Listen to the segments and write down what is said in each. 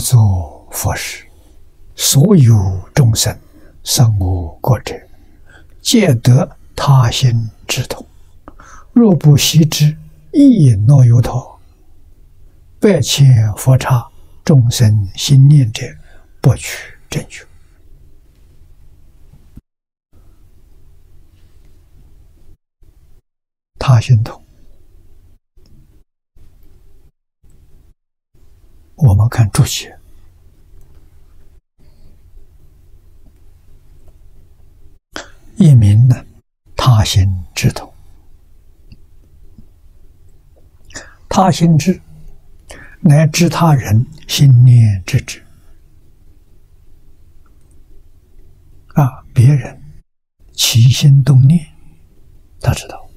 作佛事，所有众生生我国者，皆得他心之通。若不习之，亦若有他。百千佛刹，众生心念者，不取正觉。他心通。 我们看注解，一名呢，他心之通。他心知，乃知他人心念之知。啊，别人起心动念，他知道。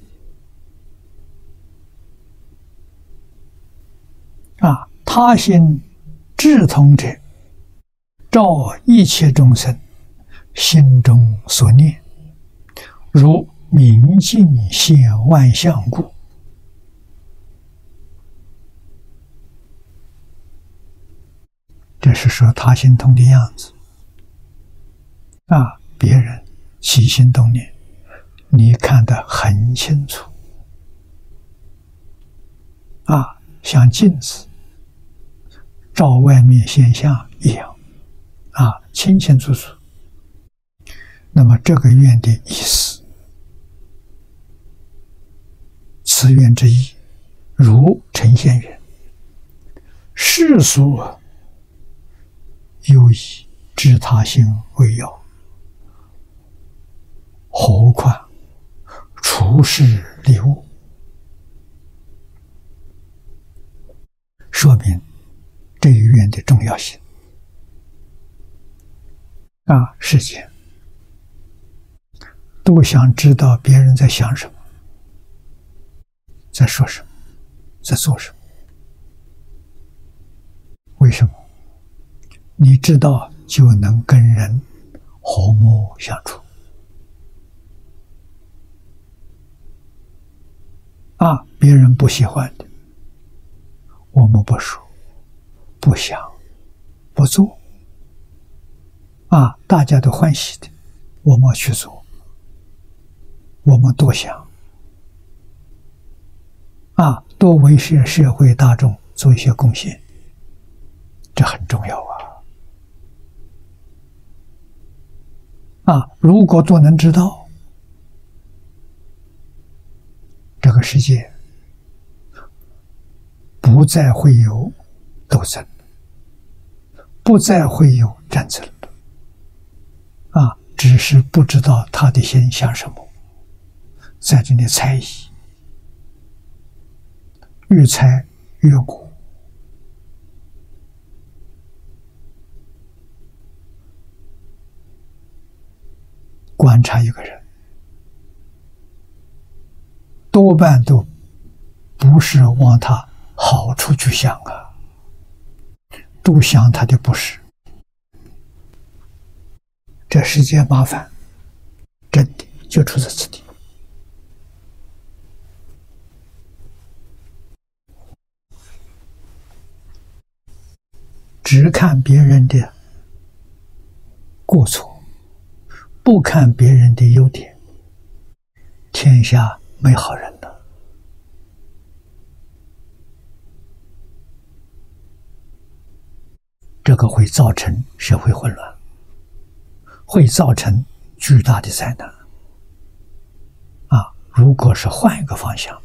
啊。 他心智通者，照一切众生心中所念，如明镜现万象故。这是说他心通的样子。啊，别人起心动念，你看得很清楚。啊，像镜子。 照外面现象一样，啊，清清楚楚。那么这个愿的意思，此愿之意，如呈现愿。世俗又以知他心为要，何况出世利物，说明。 这一愿的重要性啊，世间都想知道别人在想什么，在说什么，在做什么。为什么？你知道就能跟人和睦相处啊，别人不喜欢的，我们不说。 不想，不做，啊，大家都欢喜的，我们去做，我们多想，啊，多为社会大众做一些贡献，这很重要啊！啊，如果都能知道，这个世界不再会有斗争。 不再会有战争了，啊，只是不知道他的心想什么，在这里猜疑，越猜越苦，观察一个人，多半都不是往他好处去想啊。 都想他的不是，这世界麻烦，真的就出在此地。只看别人的过错，不看别人的优点，天下没好人的。 这个会造成社会混乱，会造成巨大的灾难。啊，如果是换一个方向，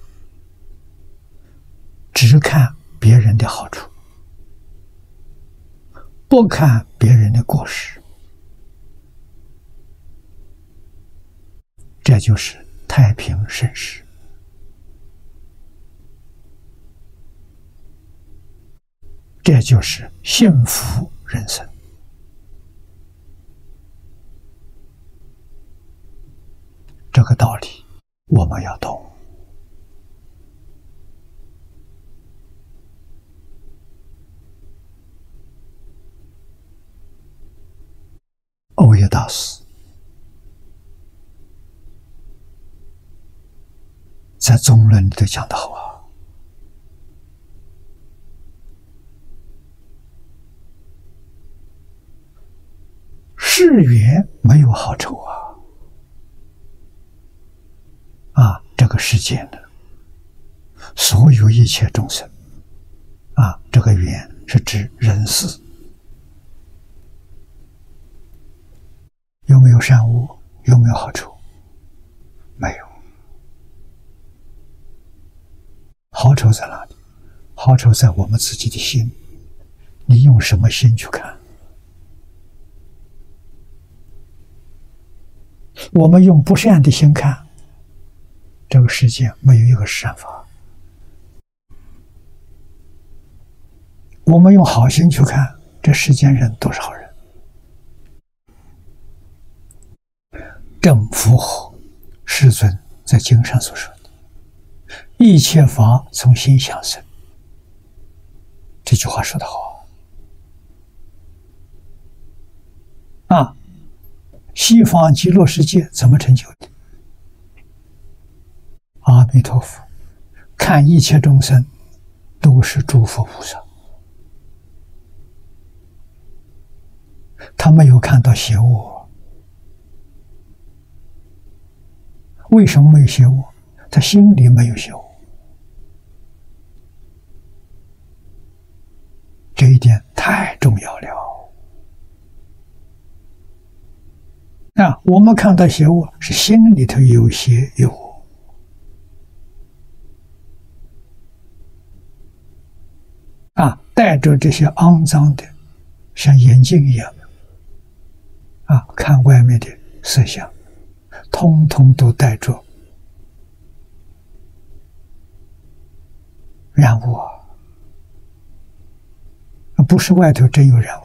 只看别人的好处，不看别人的过失，这就是太平盛世。这就是幸福人生这个道理，我们要懂欧耶大师在《中论》里头讲得好啊。世缘没有好丑啊！这个世界呢，所有一切众生啊，这个缘是指人事，有没有善恶？有没有好处？没有。好处在哪里？好处在我们自己的心，你用什么心去看？我们用不善的心看，这个世界没有一个善法。我们用好心去看，这世间人都是好人，正符合世尊在经上所说的“一切法从心想生”。这句话说得好啊！西方极乐世界怎么成就的？阿弥陀佛，看一切众生都是诸佛菩萨，他没有看到邪恶。为什么没有邪恶？他心里没有邪恶，这一点太重要了。那我们看到邪恶是心里头有邪有恶，啊，带着这些肮脏的，像眼睛一样的，啊，看外面的色相。通通都带着染污啊！不是外头真有染污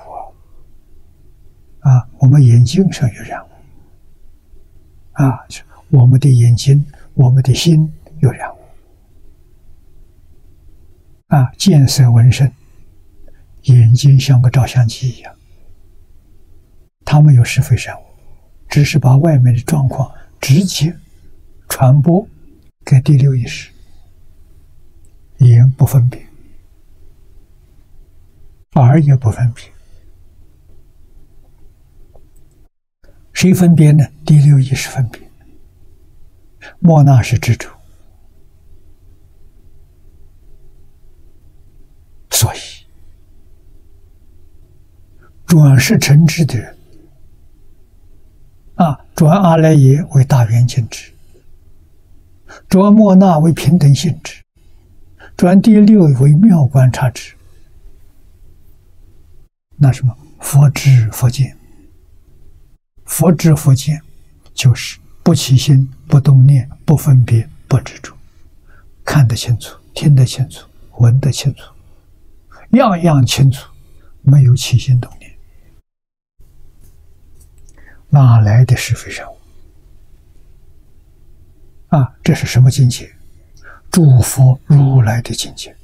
啊！啊，我们眼睛上有染污啊，我们的眼睛、我们的心有染污啊！见色闻声，眼睛像个照相机一样，它没有是非善恶。只是把外面的状况直接传播给第六意识，眼不分别，耳也不分别，谁分别呢？第六意识分别，莫那是执着。所以转世成智的人啊，转阿赖耶为大圆镜智，转莫那为平等性智，转第六为妙观察智。那什么佛知佛见，佛知佛见就是不起心、不动念、不分别、不执着，看得清楚、听得清楚、闻得清楚，样样清楚，没有起心动念。哪来的是非善恶啊？这是什么境界？诸佛如来的境界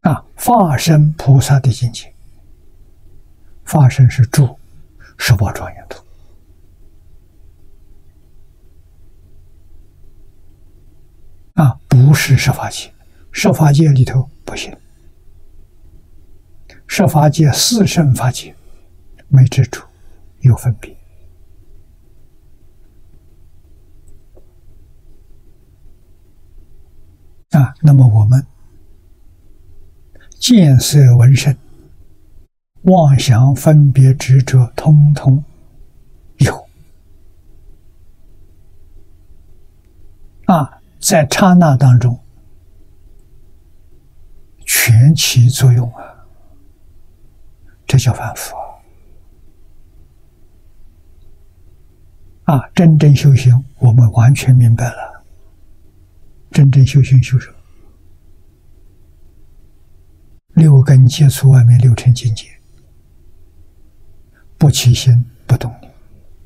啊！法身菩萨的境界。法身是住十宝庄严土啊，不是十法界。十法界里头不行。十法界四圣法界，没执着，有分别啊。那么我们见色闻声、妄想、分别、执着，通通有啊，在刹那当中全起作用啊。这叫凡夫啊！真正修行，我们完全明白了。真正修行修什么？六根接触外面六尘境界，不起心、不动念、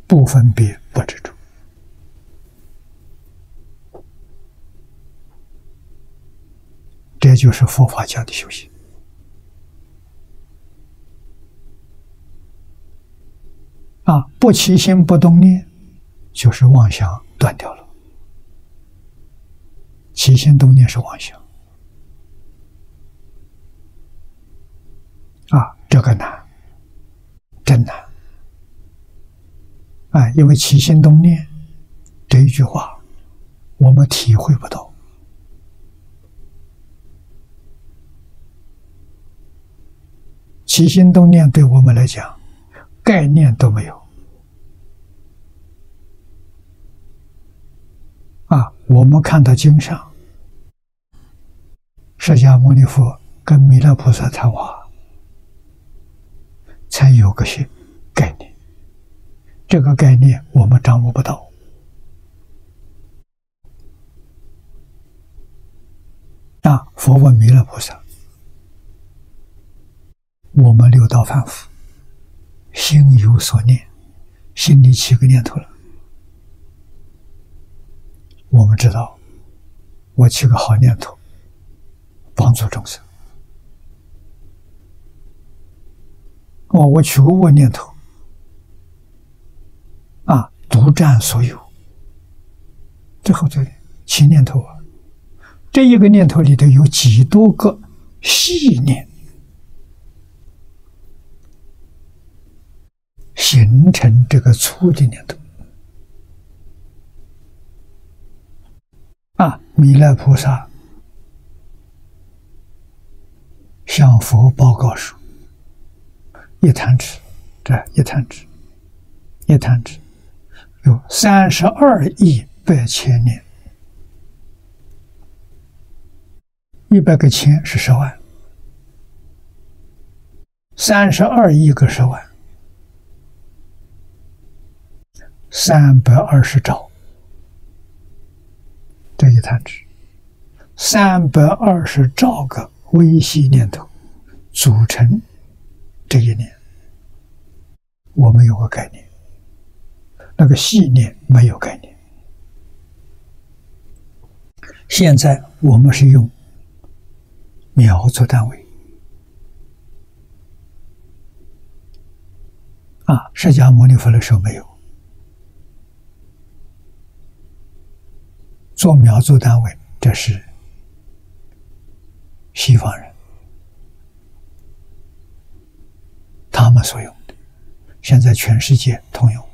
不分别、不执着这就是佛法家的修行。啊，不起心不动念，就是妄想断掉了。起心动念是妄想，啊，这个难，真难啊！因为起心动念这一句话，我们体会不到。 起心动念对我们来讲，概念都没有啊！我们看到经上，释迦牟尼佛跟弥勒菩萨谈话，才有个些概念。这个概念我们掌握不到啊！佛问弥勒菩萨。 我们六道凡夫，心有所念，心里起个念头了。我们知道，我起个好念头，帮助众生。哦，我起个恶念头，啊，独占所有。最后这起念头啊，这一个念头里头有几多个细念。 形成这个粗的念头啊！弥勒菩萨向佛报告说：“一弹指，一弹指，有32亿100千年，100个千是10万，32亿个10万。” 320兆，这一弹指，320兆个微细念头组成这一念，我们有个概念，那个细念没有概念。现在我们是用秒做单位，啊，释迦牟尼佛的时候没有。 做秒做单位，这是西方人他们所用的，现在全世界通用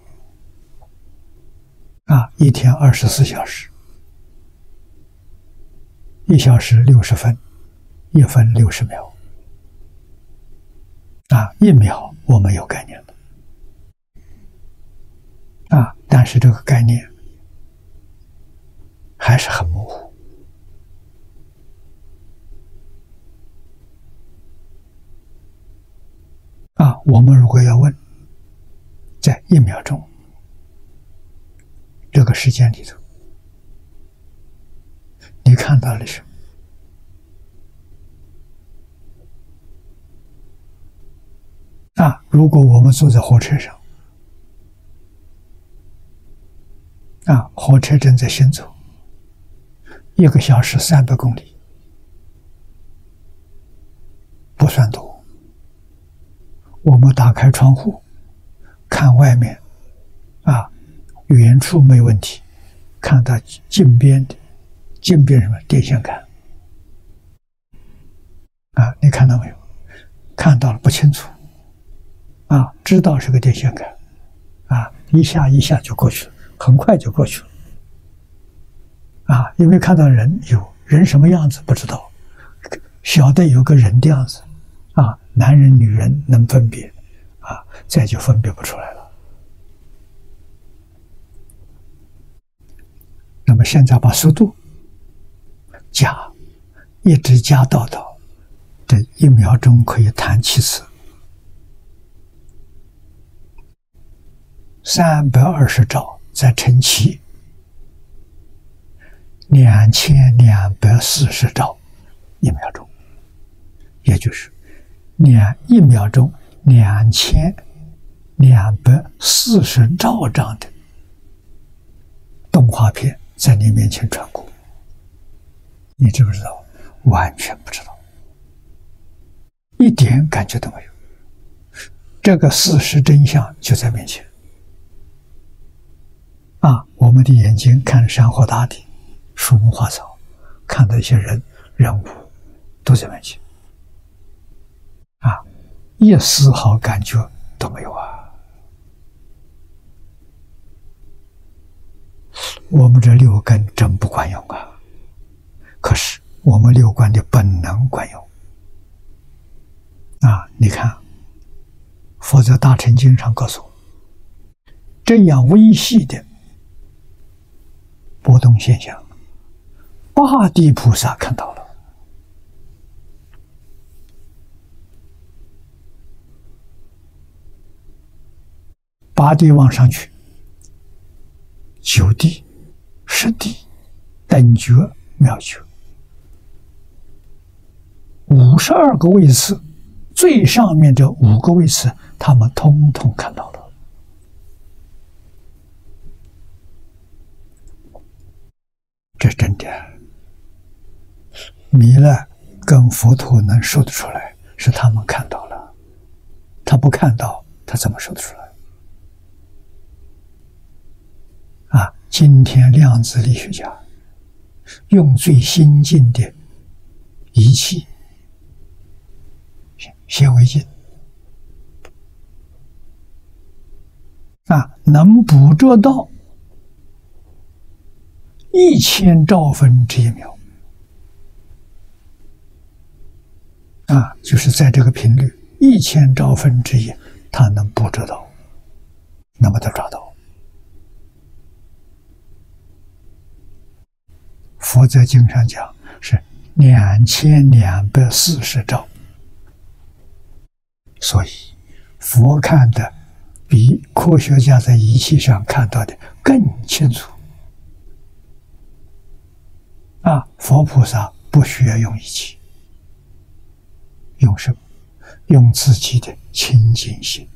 啊！一天24小时，1小时60分，1分60秒啊！1秒我们有概念的啊，但是这个概念。 还是很模糊啊！我们如果要问，在1秒钟这个时间里头，你看到了什么？啊，如果我们坐在火车上，啊，火车正在行走。 1个小时300公里，不算多。我们打开窗户，看外面，啊，远处没问题，看到近边的，什么电线杆，啊，你看到没有？看到了不清楚，啊，知道是个电线杆，啊，一下就过去了，很快就过去了。 啊，因为看到人什么样子不知道，晓得有个人的样子，啊，男人女人能分别，啊，再就分别不出来了。那么现在把速度加，一直加到这1秒钟可以弹7次，320兆再乘7。 2240兆1秒钟，也就是1秒钟2240兆张的动画片在你面前穿过，你知不知道？完全不知道，一点感觉都没有。这个事实真相就在面前啊！我们的眼睛看山河大地。 树木花草，看到一些人物，都在面前啊！一丝毫感觉都没有啊！我们这六根真不管用啊，可是我们六根的本能管用啊！你看，佛在《大乘经》上告诉我，这样微细的波动现象，大地菩萨看到了。 8地往上去，9地、10地，等觉、妙觉，52个位次，最上面这5个位次，他们通通看到了。这真的，弥勒跟佛陀能说得出来，是他们看到了，他不看到，他怎么说得出来？ 啊，今天量子力学家用最先进的仪器显微镜啊，能捕捉到1000兆分之一秒啊，就是在这个频率1000兆分之一，它能捕捉到，能把它抓到。 佛在经上讲是2240兆，所以佛看的比科学家在仪器上看到的更清楚。啊，佛菩萨不需要用仪器，用什么？用自己的清净心、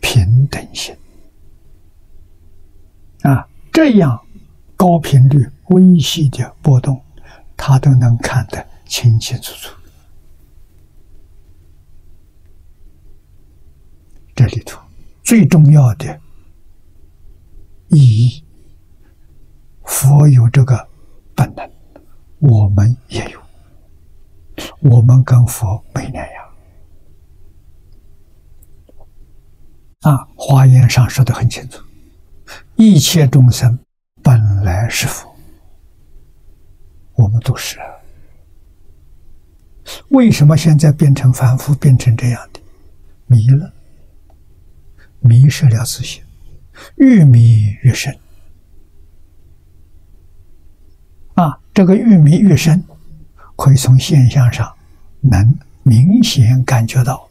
平等心。啊，这样高频率。 微细的波动，他都能看得清清楚楚。这里头最重要的意义，佛有这个本能，我们也有，我们跟佛没两样。啊，华严上说得很清楚，一切众生本来是佛。 我们都是，为什么现在变成凡夫，变成这样的？迷了，迷失了自信，越迷越深。啊，这个越迷越深，可以从现象上能明显感觉到。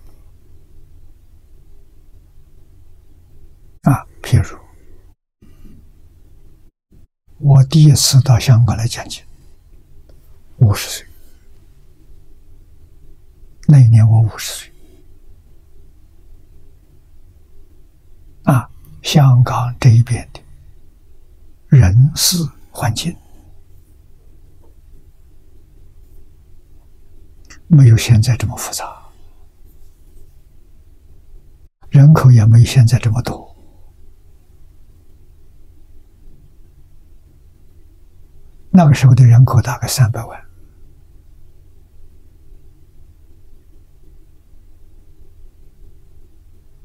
啊，譬如我第一次到香港来讲经。 50岁，那一年我50岁。啊，香港这一边的人事环境没有现在这么复杂，人口也没现在这么多。 那个时候的人口大概300万，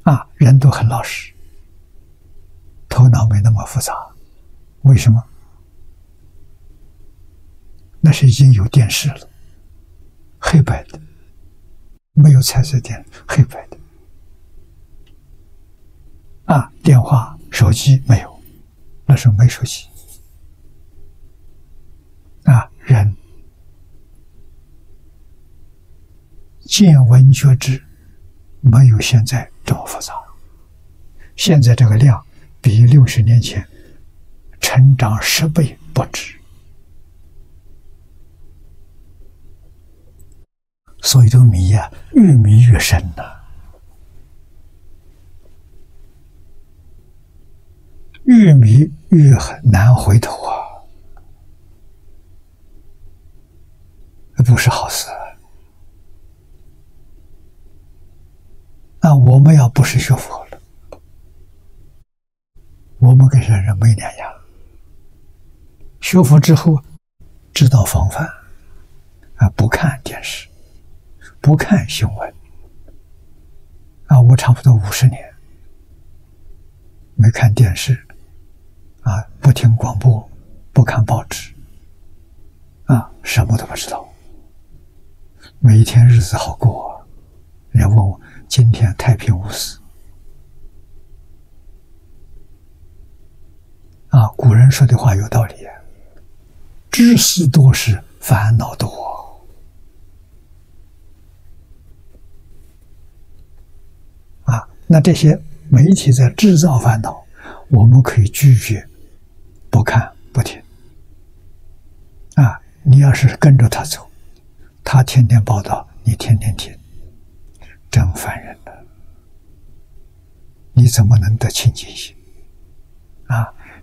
啊，人都很老实，头脑没那么复杂。为什么？那是已经有电视了，黑白的，没有彩色电，黑白的。啊，电话、手机没有，那时候没手机。 啊，人见闻觉知没有现在这么复杂，现在这个量比60年前成长10倍不止，所以这个迷呀、啊，越迷越深呐、啊，越迷越很难回头啊。 不是好事。那我们要不是学佛了，我们跟人没两样。学佛之后，知道防范，啊，不看电视，不看新闻，我差不多50年没看电视，不听广播，不看报纸，什么都不知道。每一天日子好过啊。人问我今天太平无事。古人说的话有道理，知识多时烦恼多。那这些媒体在制造烦恼，我们可以拒绝，不看不听。你要是跟着他走，他天天报道，你天天听，真烦人了。你怎么能得清净心？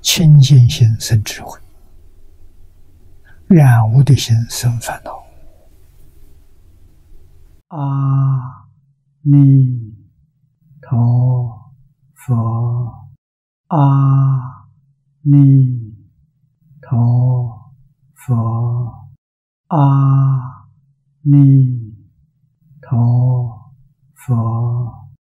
清净心生智慧，染污的心生烦恼。阿弥陀佛，阿弥陀佛，阿弥。